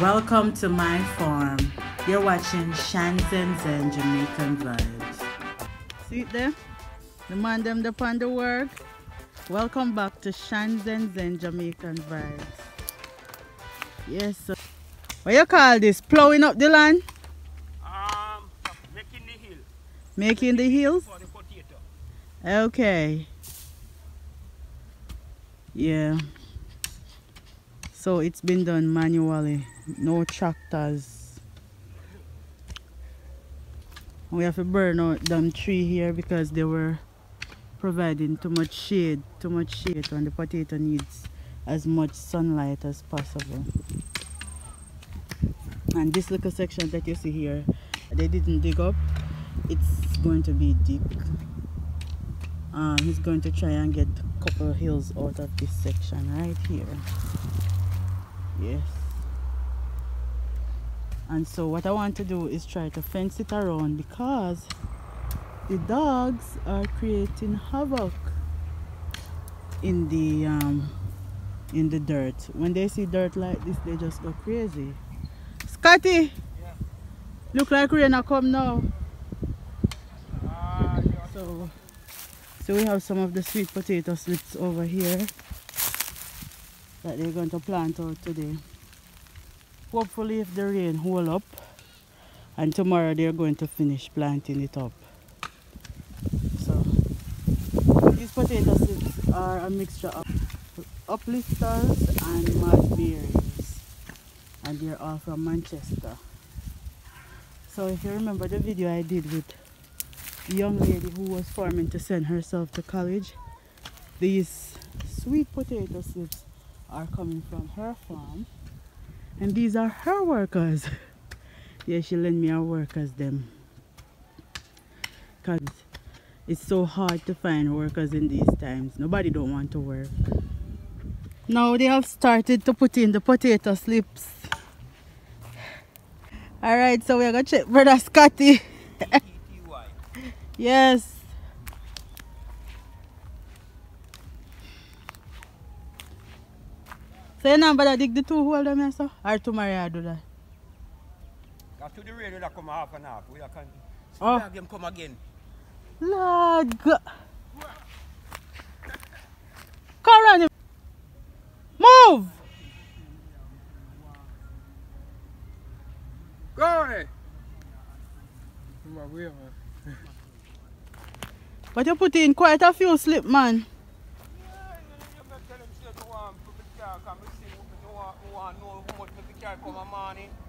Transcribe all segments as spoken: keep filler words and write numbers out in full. Welcome to my farm. You're watching Shan ZenZen Jamaican Vibes. See it there? The man them the panda work. Welcome back to Shan ZenZen Jamaican Vibes. Yes, sir. What you call this? Plowing up the land? Um, making the hill. Making the hills? For the potato. Okay. Yeah. So it's been done manually. No tractors. We have to burn out them tree here because they were providing too much shade. Too much shade when the potato needs as much sunlight as possible. And this little section that you see here, they didn't dig up. It's going to be deep. Um, he's going to try and get a couple of hills out of this section right here. Yes. And so what I want to do is try to fence it around because the dogs are creating havoc in the um, in the dirt. When they see dirt like this, they just go crazy. Scottie, yeah. Look like rain a come now. Uh, yeah. So. So we have some of the sweet potato slips over here that they're going to plant out today. Hopefully if the rain hold up, and tomorrow they're going to finish planting it up. So these potato slips are a mixture of uplifters and mad berries, and they're all from Manchester. So if you remember the video I did with young lady who was farming to send herself to college, these sweet potato slips are coming from her farm, and these are her workers. Yeah, she lent me her workers them because it's so hard to find workers in these times. Nobody don't want to work. Now they have started to put in the potato slips. All right, so we're gonna check brother Scottie. Yes. So you know, but I dig the two hole them, so? Or tomorrow I do that? After the rain, will come half and half. We will come. Oh. Have them come again. Lord God. Come around him. Move. Go away. Come away, man. But you put in quite a few slip, man.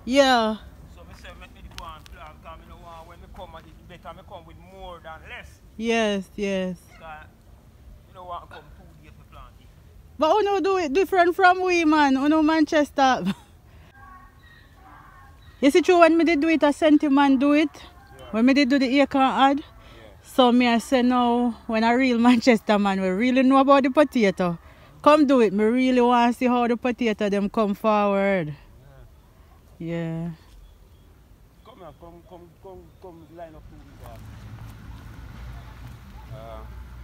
Yeah. So I said, let me go and plant, because I don't want, when I come, it's better I come with more than less. Yes, yes. Because you don't want to come two days to plant it. But you do it different from we, man. You know Manchester. You see, true, when I do it, I sent a man do it. Yeah. When I do the acre ad. So me I say no, when a real Manchester man we really know about the potato, come do it. Me really want to see how the potato them come forward. Yeah. Yeah. Come on, come, come, come, come, line up to uh,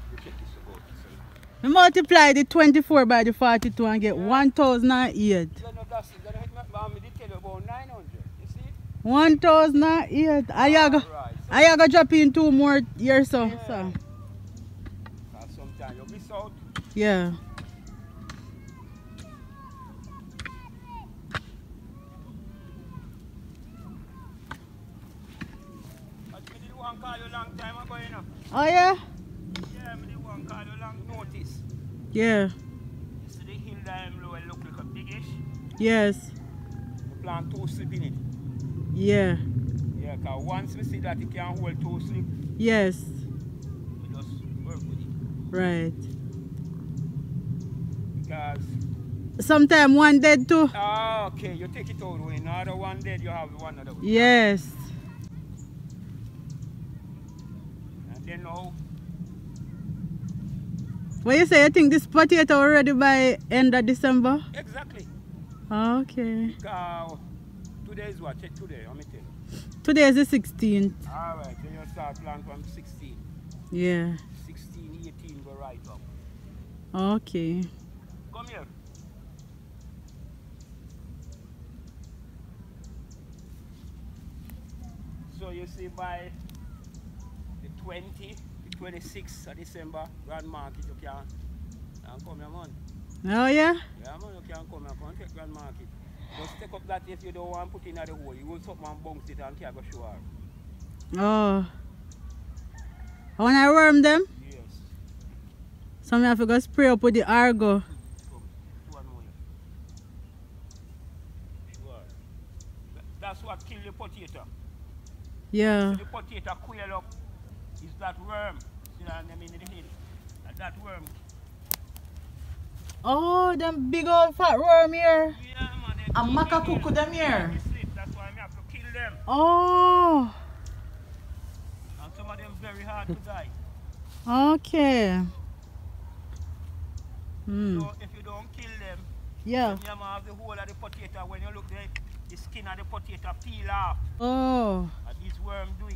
we check this about this. We multiply the twenty-four by the forty-two and get yeah. one thousand eight. one thousand eight. I have to drop in two more years, so. Yeah. So. Sometimes you miss out. Yeah. But I did one call you a long time ago, you know. Oh, yeah? Yeah, I did one call you long notice. Yeah. You see the hill that I'm low, it looks like a big-ish? Yes. You plant two slip in it. Yeah. Because once we see that it can hold two slip, yes, we just work with it. Right. Because sometimes one dead too. Ah, okay. You take it out when another one dead, you have one other one. Yes. And then now. What you say? You think this potato already by end of December? Exactly. Okay. Because today is what? Today, I'm telling you. Today is the sixteenth. Alright, then you start planting from sixteen. Yeah. sixteen, eighteen, go right up. Okay. Come here. So you see by the twentieth, the twenty-sixth of December, Grand Market, you can, can come here, man. Oh yeah? Yeah man, you can come here, come take Grand Market. Just take up that if you don't want to put in at the hole, you will something and bounce it and can't go show her. Oh. I want to worm them? Yes. So I have to go spray up with the Argo. Sure. That's what kills the potato. Yeah. So the potato coil up is that worm. See that in the hill. That worm. Oh, them big old fat worm here. Yeah, man. And macacook them here. That's why I have to kill them. Oh. And some of them very hard to die. Okay. Mm. So if you don't kill them, yeah, you have the whole of the potato. When you look there, the skin of the potato peel off. Oh. And these worms do it.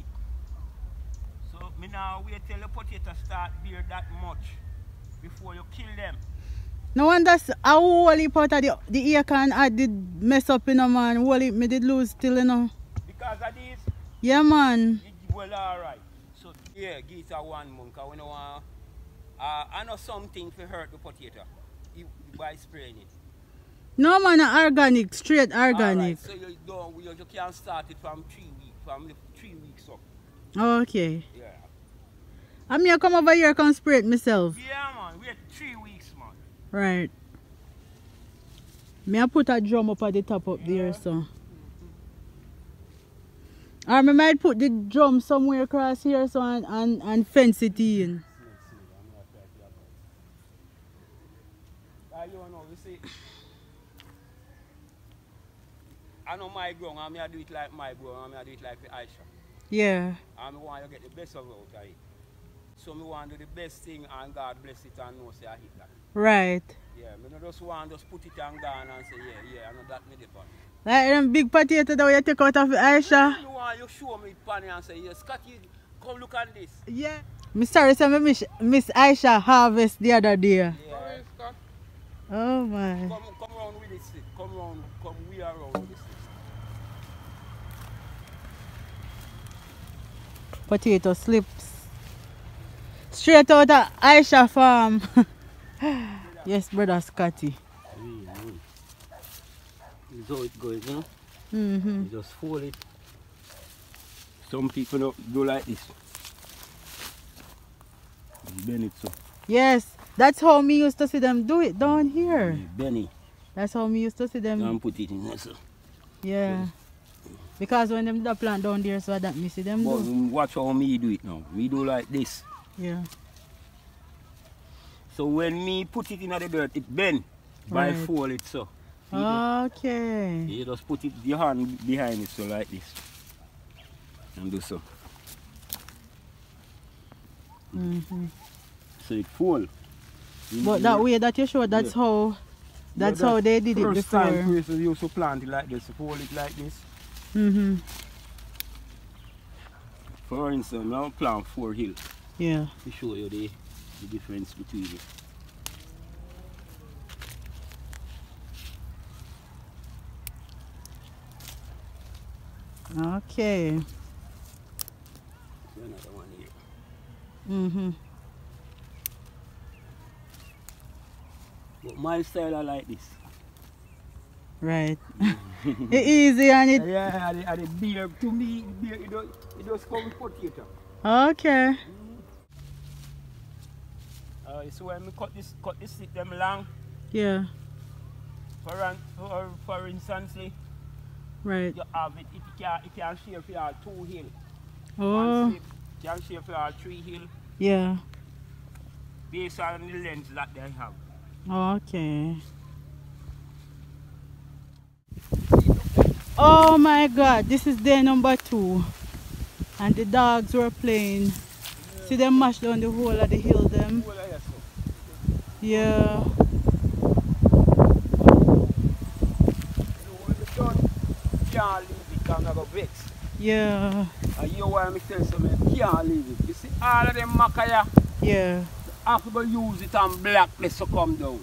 So me now wait till the potato start bear that much before you kill them. No wonder a whole heap out of the, the acre and I did mess up, you know, man. Whole heap me did lose still, you know. Because of this? Yeah, man. It, well, alright. So, yeah, give it a one month. Because we don't want... Uh, I know something to hurt the potato by spraying it. No, man, organic. Straight organic. Right, so you don't... You, you can't start it from three weeks. From three weeks up. Okay. Yeah. I'm going to come over here and come spray it myself. Yeah, man. Wait three weeks. Right. May I put a drum up at the top up yeah. there, so. Or I might put the drum somewhere across here, so, and, and, and fence it in. I know my ground, I'm going to do it like my ground, I'm going to do it like the Aisha. Yeah. I'm going to get the best of it out of it. So I want to do the best thing and God bless it and know say I hit that. Right. Yeah, I just want to just put it on down and say, yeah, yeah, I know that me the pan. Like them big potato that you take out of Aisha. You want you show me pan and say, yeah, Scottie, come look at this. Yeah. I'm sorry, so I miss, miss Aisha harvest the other day. Yeah. Oh my. Come, come round with this. Come round, come we are round with this. Potato slips. Straight out of Aisha farm. Yes, brother Scottie. Mm-hmm. This is how it goes, you know? Mm-hmm. You just fold it. Some people don't do like this. You bend it so. Yes, that's how me used to see them do it down here. You bend it. That's how me used to see them. And put it in there, so. Yeah. So. Because when them the plant down there, so I don't see them but do. Watch how me do it now. We do like this. Yeah. So when me put it in the dirt, it bend by right. fold it so. See okay. It? You just put it your hand behind it so like this. And do so. Mm-hmm. So it fold. But that way that you show that's yeah. how that's, yeah, that's how they did it before. Time, so you used to plant it like this, fold it like this. Mm-hmm. For instance, now plant four hills. Yeah. To show you the, the difference between it. Okay. There's another one here. Mm-hmm. But my style I like this. Right. It's easy and it... Yeah, and the, and the beer, to me, beer, it, does, it does come with potato. Okay. Uh, so when we cut this, cut this stick them long. Yeah. For an, for, for instance, right. You have it. It can it can share for all two hill. Oh. It can share for all three hill. Yeah. Based on the length that they have. Okay. Oh my God! This is day number two, and the dogs were playing. Yeah. See them mash down the whole of the hill them. Yeah. Yeah. And you want me to tell you something? You can't leave it. You see all of them macaya? Yeah. After you use it and black place to come down.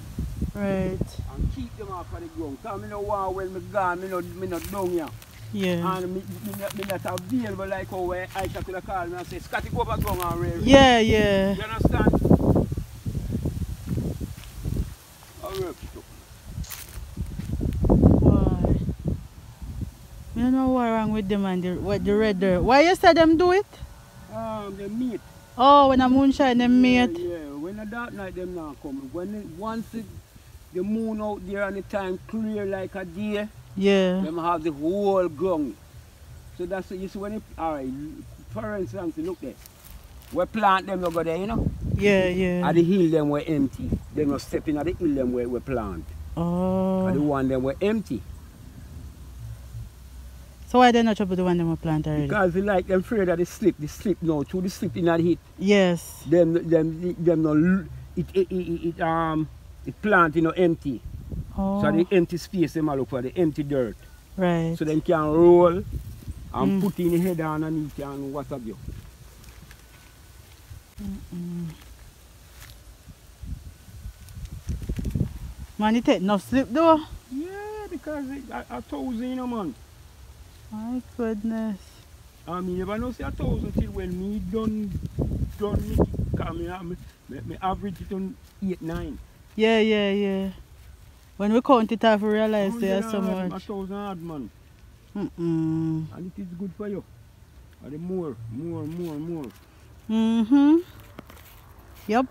Right. And keep them off of the ground. Because I don't want when I'm gone, I don't down here. Yeah. And me, me, me not available like how where Aisha could have called me and say, Scottie, go back down and rear. Yeah, yeah. You understand? Why? I don't know what's wrong with them and the, what the red dirt. Why you say them do it? Um, they meet. Oh, when the moonshine, they meet. Yeah, yeah. When the dark night, them not come. When it, once it, the moon out there and the time clear like a day, yeah, them have the whole ground. So that's what you see when it, all right, for instance, look there. We plant them over there, you know? Yeah, yeah. And the hill them were empty. They were stepping at the hill them where we plant. Oh. And the one them were empty. So why they not trouble the one them were plant already? Because they like them afraid that they slip, they slip now, through the slip in that heat. Yes. Them them them no it it, it it um it plant you know empty. Oh. So the empty space they look for, the empty dirt. Right. So them can roll and mm. put in the head on and it can what have you. Mm-mm. Man, it take enough sleep though. Yeah, because it, a, a thousand, you know, man. My goodness. I mean, never know say a thousand till when me done done me, because me, me, me average it on eight, nine. Yeah, yeah, yeah. When we count it off, we realize there's so much. A thousand hard, man. Mm-mm. And it is good for you. And the more, more, more, more. Mm-hmm. Yep.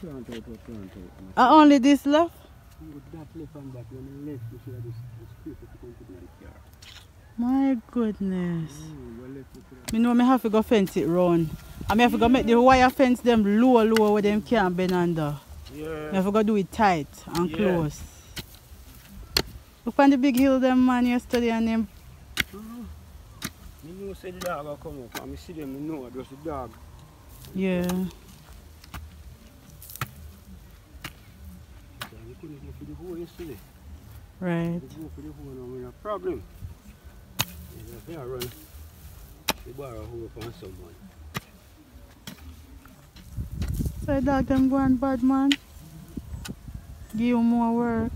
Plant out, plant out. Uh, only this left? That left and that. When left, you see this going to the yard. My goodness. I know I have to go fence it round. I have to go make the wire fence them lower, lower where them can bend under. Yeah. I have to go do it tight and yeah. close. Look on the big hill them man yesterday and them. I know the dog will come up and I see them, I know there's a dog. Yeah. So we couldn't go for the hole yesterday. Right. We go for the hole now, we have a problem. If they run, they borrow a hole from someone. So the dog them going bad, man. Give you more work.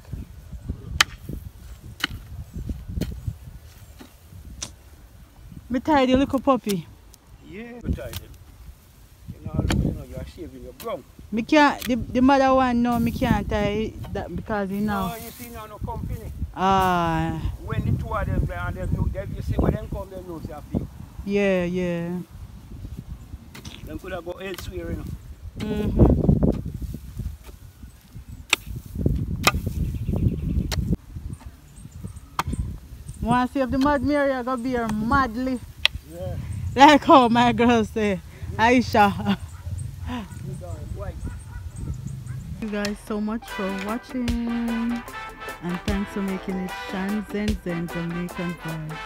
Me tidy little puppy. Yeah, me tidy. You know, you know, you are shaving your ground. Me can't, the, the mother one, no, me can't tie that because you know. No, you see, no, no company. Ah. When the two of them there and them, know, you see, when them come, them know, they are fake. Yeah, yeah. Them could have got elsewhere, you know. Mm-hmm. Want to see if the Mad Marry I go be here madly. Yeah. Like how my girl say, Aisha. Thank you guys so much for watching. And thanks for making it Shan ZenZen Jamaican Vibes.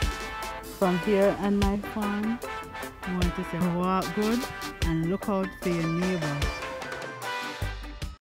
From here and my farm, I want to say walk good and look out for your neighbor.